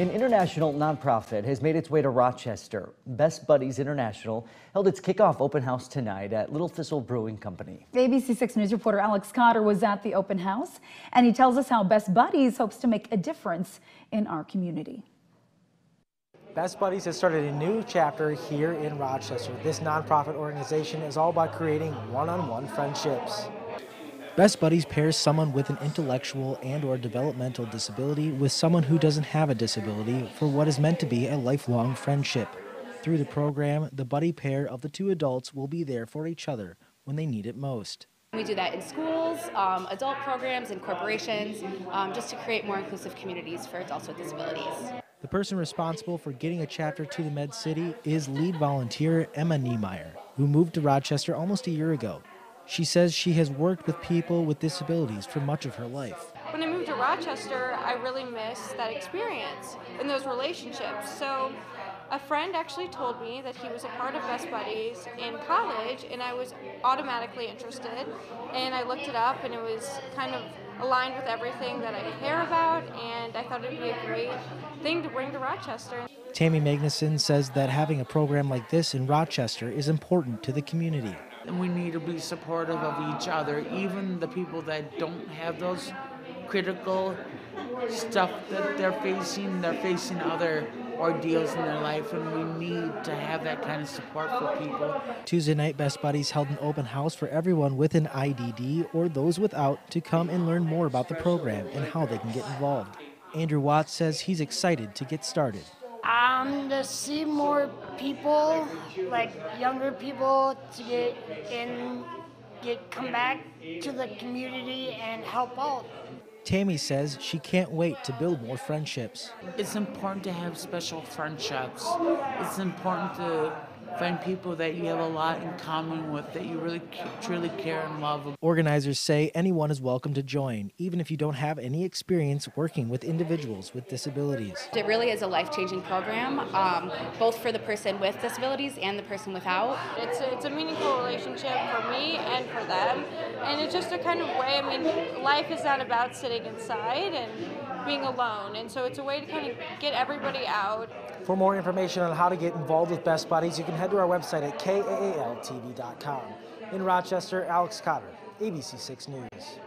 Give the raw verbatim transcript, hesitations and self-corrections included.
An international nonprofit has made its way to Rochester. Best Buddies International held its kickoff open house tonight at Little Thistle Brewing Company. A B C six News reporter Alex Cotter was at the open house, and he tells us how Best Buddies hopes to make a difference in our community. Best Buddies has started a new chapter here in Rochester. This nonprofit organization is all about creating one-on-one friendships. Best Buddies pairs someone with an intellectual and or developmental disability with someone who doesn't have a disability for what is meant to be a lifelong friendship. Through the program, the buddy pair of the two adults will be there for each other when they need it most. We do that in schools, um, adult programs, and corporations, um, just to create more inclusive communities for adults with disabilities. The person responsible for getting a chapter to the Med City is lead volunteer Emma Niemeyer, who moved to Rochester almost a year ago. She says she has worked with people with disabilities for much of her life. When I moved to Rochester, I really missed that experience and those relationships. So a friend actually told me that he was a part of Best Buddies in college, and I was automatically interested. And I looked it up, and it was kind of aligned with everything that I care about, and I thought it would be a great thing to bring to Rochester. Tammie Magnuson says that having a program like this in Rochester is important to the community. We need to be supportive of each other, even the people that don't have those critical stuff that they're facing. They're facing other ordeals in their life, and we need to have that kind of support for people. Tuesday night, Best Buddies held an open house for everyone with an I D D or those without to come and learn more about the program and how they can get involved. Andrew Watts says he's excited to get started. Um, to see more people, like younger people, to get in, get come back to the community and help out. Tammie says she can't wait to build more friendships. It's important to have special friendships. It's important to find people that you have a lot in common with, that you really truly care and love. Organizers say anyone is welcome to join, even if you don't have any experience working with individuals with disabilities. It really is a life-changing program, um, both for the person with disabilities and the person without. It's a, it's a meaningful relationship for me and for them, and it's just a kind of way, I mean, life is not about sitting inside and being alone, and so it's a way to kind of get everybody out. For more information on how to get involved with Best Buddies, you can head to our website at K A A L T V dot com. In Rochester, Alex Cotter, A B C six News.